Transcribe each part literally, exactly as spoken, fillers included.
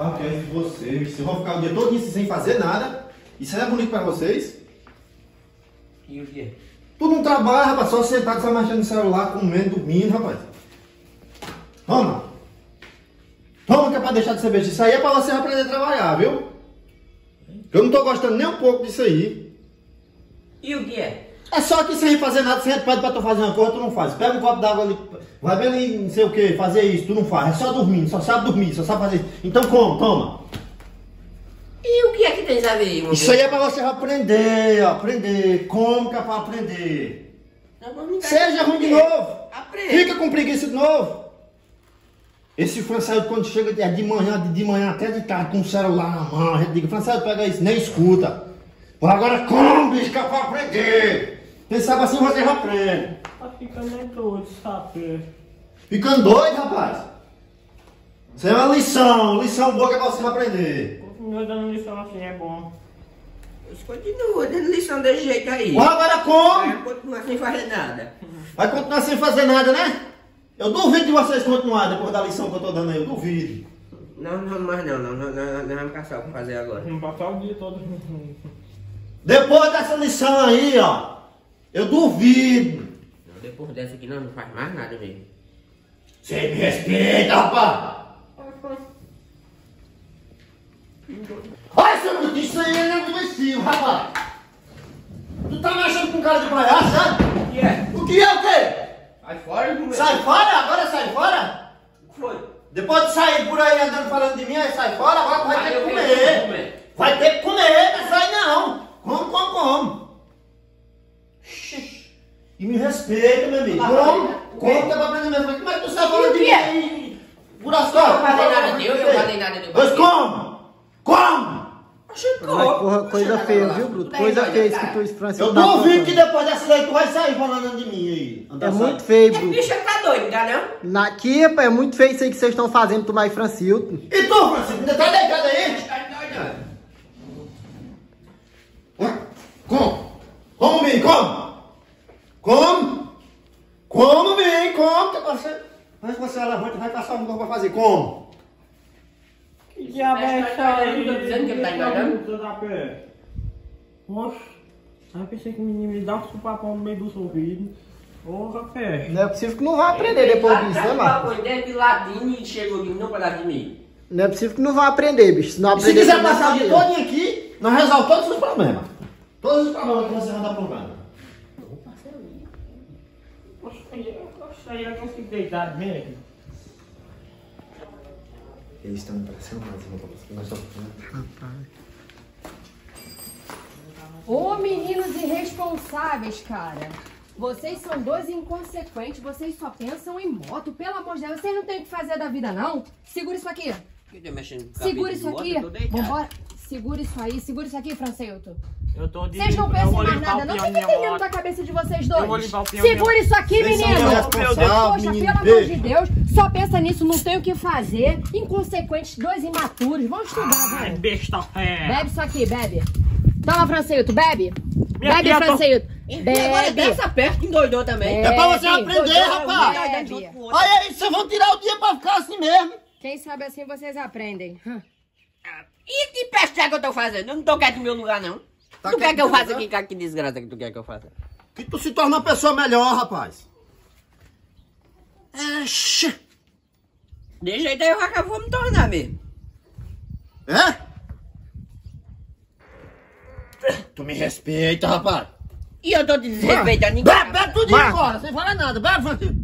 atrás de vocês. Eu vou ficar o dia todo sem fazer nada. Isso é bonito pra vocês. E o quê? Tu não trabalha, rapaz, só sentado, só mexendo no celular, comendo, dormindo, rapaz. Toma! Toma que é pra deixar de ser besta. Isso aí é pra você aprender a trabalhar, viu? Eu não tô gostando nem um pouco disso aí. E o que é? É só que sem fazer nada, você pede pra tu fazer uma coisa, tu não faz. Pega um copo d'água ali, vai bem ali, não sei o que, fazer isso, tu não faz. É só dormindo, só sabe dormir, só sabe fazer isso. Então como? Toma! E o que é que tem a ver? Isso aí é pra você aprender, aprender. Como que é pra aprender? Seja ruim de novo. Aprende. Fica com preguiça de novo. Esse Francisco quando chega de manhã, de manhã até de tarde com o celular na mão, a gente diga, Francisco pega isso, nem escuta. Agora como, bicho, que é pra aprender? Quem sabe assim você já aprende. Tá ficando doido, sabe? Ficando doido, rapaz? Isso é uma lição, lição boa que é pra você aprender. Continua dando lição assim, é bom. Continua dando lição desse jeito aí. Ué, agora como? Vai continuar sem fazer nada. Vai continuar sem fazer nada, né? Eu duvido de vocês continuarem depois da lição que eu tô dando aí, eu duvido. Não, não vamos mais não, não, não, não, não vamos caçar o que fazer agora. Vamos passar o dia todo. Depois dessa lição aí, ó, eu duvido. Não, depois dessa aqui não, não faz mais nada, velho. Você me respeita, rapaz! Olha, seu bruto, isso aí é inadmissível, rapaz! Tu tá me achando com cara de palhaço, sabe? O que é? O que é o quê? Sai fora, meu. Sai fora? Agora sai fora? O que foi? Depois de sair por aí andando falando de mim, aí sai fora, agora vai, vai ter que comer. comer. Vai ter que comer, não sai não. Como, como, como? E me respeita, meu amigo. Como? Como que é pra aprender mesmo? Como é que tu sai falando de mim? Por as costas. Eu não falei nada de eu, eu não falei nada de eu. Mas como? Como? Mas coisa feia, viu, Bruto? Coisa feia isso que tu esfrançou. Eu duvido que depois dessa daí tu vai sair falando de mim aí. É muito feio, Bruto. Bicho tá doido, tá não? Aqui, é muito feio isso aí que vocês estão fazendo, tu mais Francilton. E tu, Francilton, ainda tá deitado aí? Como? Como, vem? Como? Como? Como, vem? Como? Mas você levanta e vai passar um pouco pra fazer. Como? Já besta aí, eu tô dizendo que ele tá enganando. Oxe, eu pensei que o menino me dá um supapão no meio do sorriso. Ô, rapé. Não é possível que não vai aprender depois disso, né, Marcos? De ladinho e chegou não pra dar de mim. Não é possível que não vai aprender, bicho. Não aprender, se quiser passar de todinho aqui, nós resolvemos todos os problemas. Todos os problemas que você vai dar problema. Ô, parcelinho. Oxe, aí eu consigo deitar bem. Eles estão impressionados, nós estamos falando. Ô, meninos irresponsáveis, cara. Vocês são dois inconsequentes, vocês só pensam em moto. Pelo amor de Deus, vocês não têm o que fazer da vida, não? Segura isso aqui. Segura isso aqui. Vambora. Segura isso aí, segura isso aqui, Franceioto. Eu tô de... Vocês não pensam mais nada, não? O que tem dentro da cabeça de vocês dois? Segura isso aqui, menino! Poxa, pelo amor de Deus, só pensa nisso, não tem o que fazer. Inconsequentes, dois imaturos, vamos estudar, velho. Bebe isso aqui, bebe. Toma, Franceioto, bebe. Bebe, Franceioto. Bebe. Agora dessa perna que endoidou também. É pra você aprender, rapaz. Olha aí, vocês vão tirar o dia pra ficar assim mesmo. Quem sabe assim vocês aprendem. E que peste é que eu tô fazendo? Eu não tô quieto no meu lugar, não. Tá tu quer que, que eu faça lugar? Aqui, cara? Que desgraça que tu quer que eu faça? Que tu se torna uma pessoa melhor, rapaz. Oxi. De jeito aí eu acabo de me tornar mesmo. É? Tu me respeita, rapaz. E eu tô te desrespeitando ninguém. Bebe, bebe tudo agora, sem falar nada. Bebe, Francisco.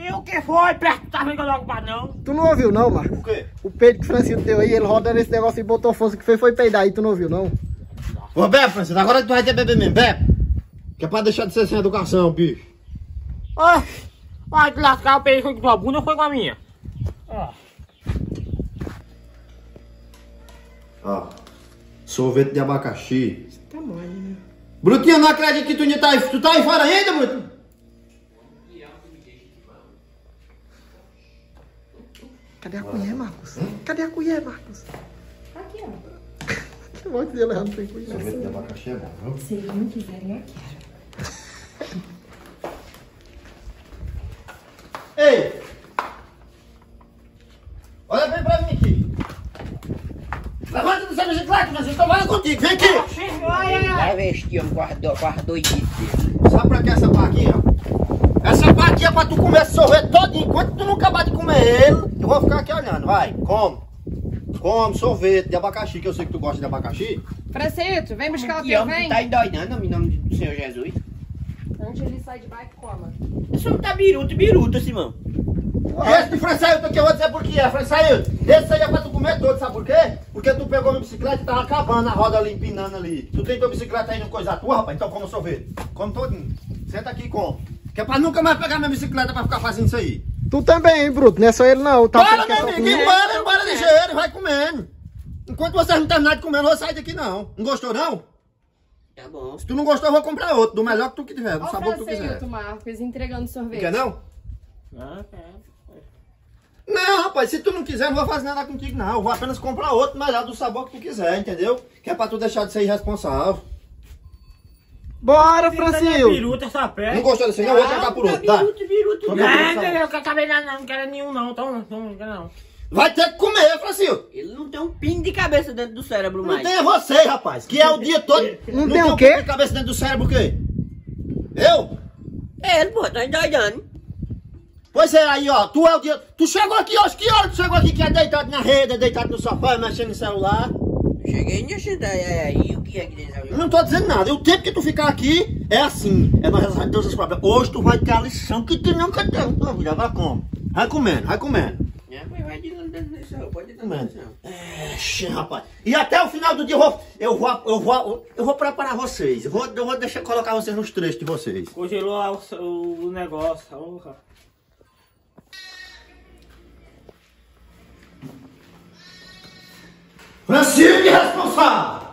E o que foi? Perto tá vendo logo não? Tu não ouviu não, Marcos? O quê? O peido que o Francisco deu aí, ele roda nesse negócio e botou força que foi, foi peidar aí, tu não ouviu não? Ô, bebe, Francisco, agora tu vai ter beber mesmo, bebe! Que é pra deixar de ser sem educação, bicho. Ai, vai te lascar, o peido foi com tua bunda ou foi com a minha? Ó. Ó, sorvete de abacaxi. Você tá mole, né? Brutinho, não acredito que tu ainda tá aí, tu tá aí fora ainda, Brutinho? Cadê a colher, Marcos? Cadê a colher, Marcos? Tá aqui, ó. Que bom que deu errado, tem colher. Sorvete de abacaxi é bom, viu? Se eles não quiserem, eu quero. Ei! Olha bem pra mim aqui. tomando contigo, vem aqui! Vai vestir, homem, guardou, guardou e disse. Sabe pra que essa barquinha? Essa barquinha é pra tu comer esse sorvete todinho. Enquanto tu não acabar de comer ele, eu vou ficar aqui olhando, vai, come. Come sorvete de abacaxi, que eu sei que tu gosta de abacaxi. Franceto, vem buscar o teu, vem. Tu tá endoidando, em nome do Senhor Jesus. Antes ele sai de baixo e coma. Isso não tá biruta, biruta, Simão. Esse de Franceto que eu vou dizer por que é, Franceto. Esse aí é pra tu comer todo, sabe por quê? Porque tu pegou minha bicicleta e tava acabando a roda ali, empinando ali. Tu tem tua bicicleta aí no coisa tua, rapaz? Então come sorvete. Come todinho. Senta aqui e come. Que é pra nunca mais pegar minha bicicleta pra ficar fazendo isso aí. Tu também, hein, Bruto? Não é só ele, não. Tá para, meu amigo, para, para de jeito, vai comendo. Enquanto vocês não terminarem de comer, eu não vou sair daqui, não. Não gostou, não? Tá bom. Se tu não gostou, eu vou comprar outro, do melhor que tu tiver, do Olha sabor que tu quiser. Olha Marcos entregando sorvete. Quer não? Ah, tá. Não, rapaz, se tu não quiser, não vou fazer nada contigo, não. Eu vou apenas comprar outro, melhor, do sabor que tu quiser, entendeu? Que é pra tu deixar de ser irresponsável. Bora, Francisco! Biruta, essa não gostou desse, não? Vou trocar por outro, tá? Biruta, biruta, nada, eu quero saber nada, não quero nenhum, não. Então, não quero, não. Vai ter que comer, Francisco! Ele não tem um pingo de cabeça dentro do cérebro mais. Não tem você, rapaz, que é o dia todo... Não, não tem, tem o quê? Um pingo de cabeça dentro do cérebro, o quê? Eu? É, ele, pô, tá endoidando. Pois é, aí, ó, tu é o dia... Tu chegou aqui, ó, que hora tu chegou aqui, que é deitado na rede, é deitado no sofá, mexendo no celular... Cheguei nem a sentar, aí o que é que desabriu? Eu não tô dizendo nada, o tempo que tu ficar aqui é assim, é nós resolvemos todos os problemas. Hoje tu vai ter a lição que tu nunca teve, tua vida, vai comer. Vai comendo, vai comendo. É, mas vai de novo dando lição, pode dar lição. É, rapaz, e até o final do dia eu vou, eu vou, eu vou, eu vou preparar vocês, eu vou, eu vou deixar, colocar vocês nos trechos de vocês. Congelou o, o negócio, honra. Francisco, que responsável!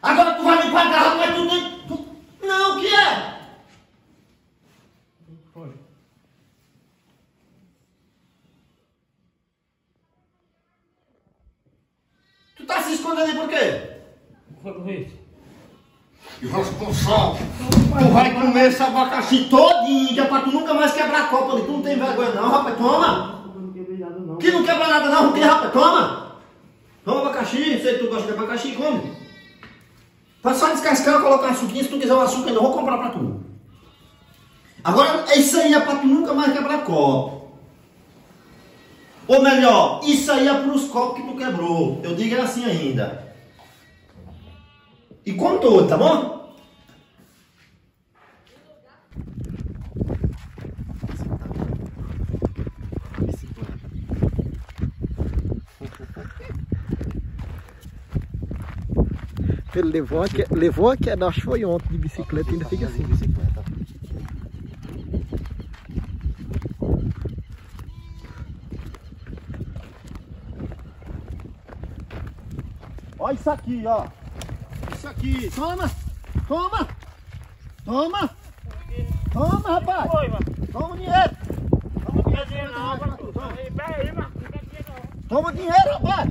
Agora tu vai me pagar, rapaz, tu nem... Tu... Não, o que é? O que foi? Tu tá se escondendo aí por quê? Por quê? Irresponsável! Tu vai comer esse abacaxi todinho, que é pra tu nunca mais quebrar a copa ali. Tu não tem vergonha não, rapaz, toma! Eu não quebrei nada não. Que não quebra nada não, o que, rapaz, toma! Toma abacaxi, sei que tu gosta de abacaxi, come. Tá só descascar, colocar açuquinha, se tu quiser o açúcar, eu vou comprar pra tu. Agora, isso aí é pra tu nunca mais quebrar copo. Ou melhor, isso aí é pros copos que tu quebrou. Eu digo é assim ainda. E come todo, tá bom? Ele levou a, que, levou a que nós foi ontem de bicicleta e ainda fica assim. Olha isso aqui, ó. Isso aqui. Toma! Toma! Toma! Toma, rapaz! Toma dinheiro! Toma dinheiro, Toma dinheiro, rapaz!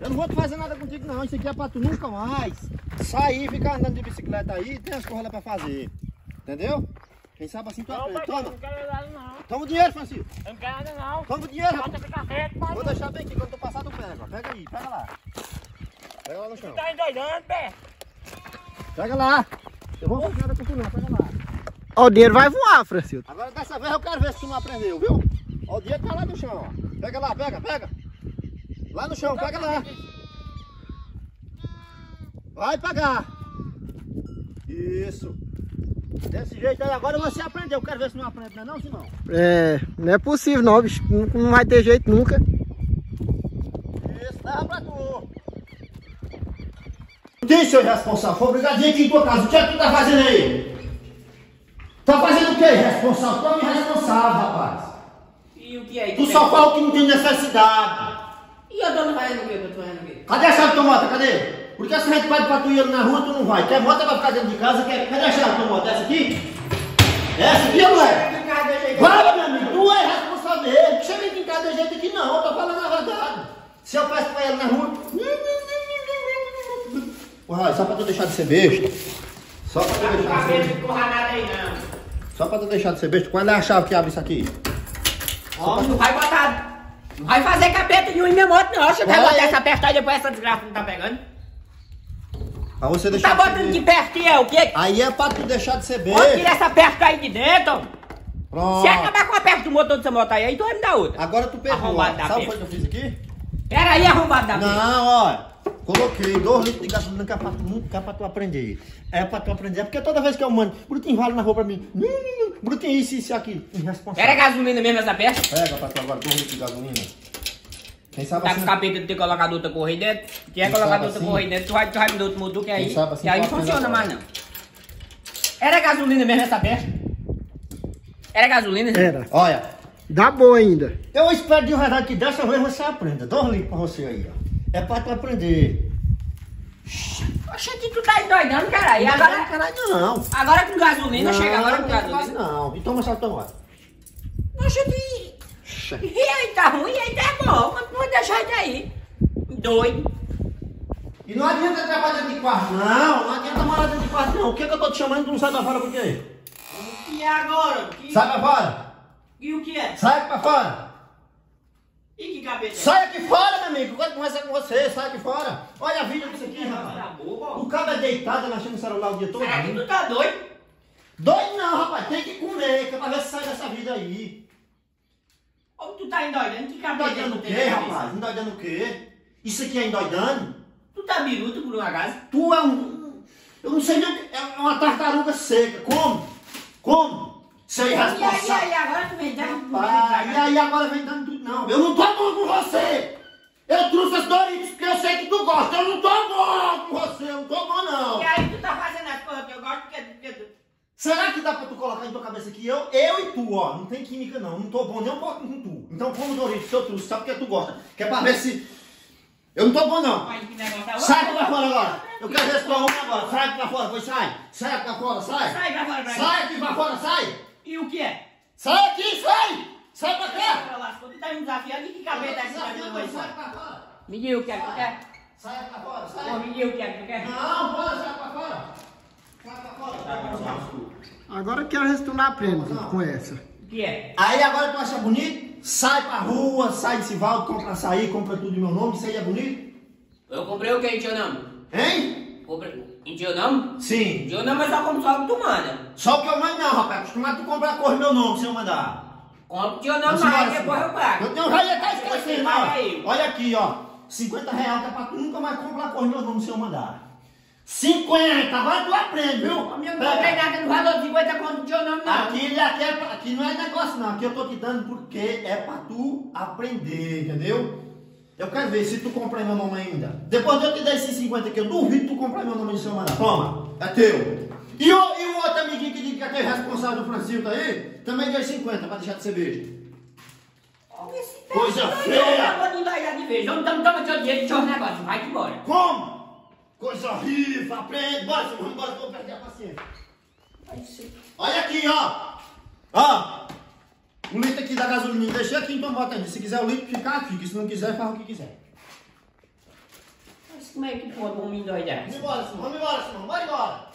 Eu não vou te fazer nada contigo não, isso aqui é pra tu nunca mais sair, ficar andando de bicicleta aí, tem as coisas lá pra fazer, entendeu? Quem sabe assim tu aprende, toma! Não quero nada não! Toma o dinheiro, Francisco! Eu não quero nada não! Toma o dinheiro! Vou deixar bem aqui, quando tu passar tu pega, pega aí, pega lá! Pega lá no chão! Tu tá endoidando, pé! Pega lá! Eu vou fazer nada com tu não, pega lá! Ó, o dinheiro vai voar, Francisco! Agora dessa vez eu quero ver se tu não aprendeu, viu? Ó, o dinheiro tá lá no chão, ó! Pega lá, pega, pega! Lá no chão, pega lá. Vai pagar. Isso. Desse jeito aí, agora você aprendeu. Eu quero ver se não aprende, não, Simão. É, não é possível, não, bicho. Não vai ter jeito nunca. Isso, dá pra tu. Tem, seu responsável. Foi brigadinho aqui em tua casa. O que é que tu tá fazendo aí? Tá fazendo o quê, responsável? Tu é um irresponsável, rapaz. E o que é? Tu só fala o que não tem necessidade. E eu tô não vai no meu, eu tô no meu. Cadê a chave de tua moto? Cadê? Porque se a gente pede pra tu ir na rua, tu não vai. Quer moto vai ficar dentro de casa? Quer... Cadê a chave de tua moto? Essa aqui? Essa aqui, moleque? Vai, meu amigo, tu é responsável dele. Não chega em casa de jeito aqui, não. Eu tô falando a verdade. Se eu peço pra ele na rua. Porra, só pra tu deixar de ser besta. Só pra tu deixar de ser besta. Porra, nada aí, não. Só pra tu deixar de ser besta. Quando é a chave que abre isso aqui? Ó, tu vai botar. Não vai fazer capeta de um em minha moto, não. Você vai botar essa apertada e depois essa desgraça não tá pegando. Pra você deixar tá de botando de perto e é o quê? Aí é pra tu deixar de ser besta. Vou tirar essa perca aí de dentro. Pronto. Se acabar com a perca do motor dessa moto aí, tu vai me dar outra. Agora tu pegou. Sabe o que eu fiz aqui? Pera aí, arrombado da perca. Não, olha. Coloquei dois litros de gasolina pra, nunca pra tu aprender. É pra tu aprender, porque toda vez que eu mando, Brutinho vale na rua pra mim. Brutinho isso, isso, aquilo. Irresponsável. Era gasolina mesmo essa peça? Pega pra tu agora dois litros de gasolina. Quem sabe tá assim... Tá com o capeta de ter colocado outra correia dentro. Se é colocado outra assim... correia dentro, tu vai, tu vai me dar outro motor que aí... Quem sabe assim, e aí não funciona mais não. Era gasolina mesmo essa peça? Era gasolina? Era. Olha. Dá boa ainda. Eu espero de verdade que dessa vez você aprenda. dois litros pra você aí, ó. É pra tu aprender. Oxe, que tu tá doidando, caralho. Não agora, caralho, não. Agora com gasolina, não, chega agora com gasolina. Não, então mas só toma. Oxe, que... E aí tá ruim, e aí tá bom. Mas tu vai deixar ele aí. Doido. E não adianta trabalhar dentro de quarto. Não, não adianta morar dentro de quarto, não. O que é que eu tô te chamando e tu não sai pra fora por quê? E agora? Que... Sai pra fora. E o que é? Sai pra fora. E que cabeça? Sai aqui fora, meu amigo! Quando começa com você, sai aqui fora! Olha a vida disso aqui, rapaz! O cabo é deitado, mexendo no celular o dia todo. Será que tu tá doido? Doido não, rapaz! Tem que comer, que é pra ver se sai dessa vida aí! Ô, tu tá endoidando? Que cabeça? Endoidando o quê, rapaz? Endoidando o quê? Isso aqui é endoidando? Tu tá biruto por um acaso? Tu é um... Eu não sei nem o que... É uma tartaruga seca! Como? Como? Seu irresponsável. E aí, agora tu vem dando tudo. E aí, agora vem dando tudo, não. Eu não tô bom com você. Eu trouxe as Doritos porque eu sei que tu gosta. Eu não tô bom com você. Eu não tô bom, não. E aí, tu tá fazendo as coisas que eu gosto porque tu. Porque... Será que dá pra tu colocar em tua cabeça que eu, eu e tu, ó, não tem química, não. Não tô bom nem um pouco com tu. Então, como Doritos, eu trouxe, sabe porque tu gosta. Que é pra ver se. Eu não tô bom, não. Sai pra fora agora. Eu quero ver se tu arruma agora. Sai pra fora, pois sai. Sai pra fora, sai. Sai pra fora, sai. Sai aqui pra fora, sai. E o que é? Sai aqui, sai! Sai pra cá! Tu tá me desafiando, e que cabelo tá desafiando coisa? Sai pra fora! Me diga o que é que tu quer? Sai pra fora, sai! Pô, me diga o que é que tu quer? Não, bora, sai pra fora! Sai pra fora, sai pra fora! Agora eu quero resturar a prenda com essa. O que é? Aí agora tu acha bonito? Sai pra rua, sai de Sivaldo, compra açaí, compra tudo em meu nome, isso aí é bonito? Eu comprei o que em teu nome? Hein? Comprei... Em teu nome? Sim. Em teu nome eu só compro só o que tu manda. Só o que eu mando não, rapaz. Acostumado tu comprar a cor do meu nome sem eu mandar. Compre teu nome, mas aí depois eu pago. Eu tenho raia até de coisa aí. Olha aqui, ó. cinquenta reais que é pra tu nunca mais comprar a cor do meu nome sem eu mandar. cinquenta, agora tu aprende, viu? Eu não comprei nada no valor de cinquenta conto do teu nome não. Aqui, aqui, é pra, aqui não é negócio não. Aqui eu tô te dando porque é pra tu aprender, entendeu? Eu quero ver se tu comprar meu nome ainda. Depois eu te dar esses cinquenta aqui, eu duvido tu comprar meu nome de semana. Toma, é teu. E o, e o outro amiguinho que diz que é responsável do Francisco aí, também deu cinquenta pra deixar de ser beijo. Coisa feia! Não toma seu dinheiro e seu negócio, vai embora. Como? Coisa horrível, aprende. Bora, vamos embora, vou perder a paciência. Olha aqui, ó. Ó. O litro aqui da gasolina, deixei aqui, então bota aí. Se quiser o litro, fica aqui. Se não quiser, faz o que quiser. Mas como é que pode um menino doidar? Vamos embora, senhor. Vamos embora, senhor. Bora embora.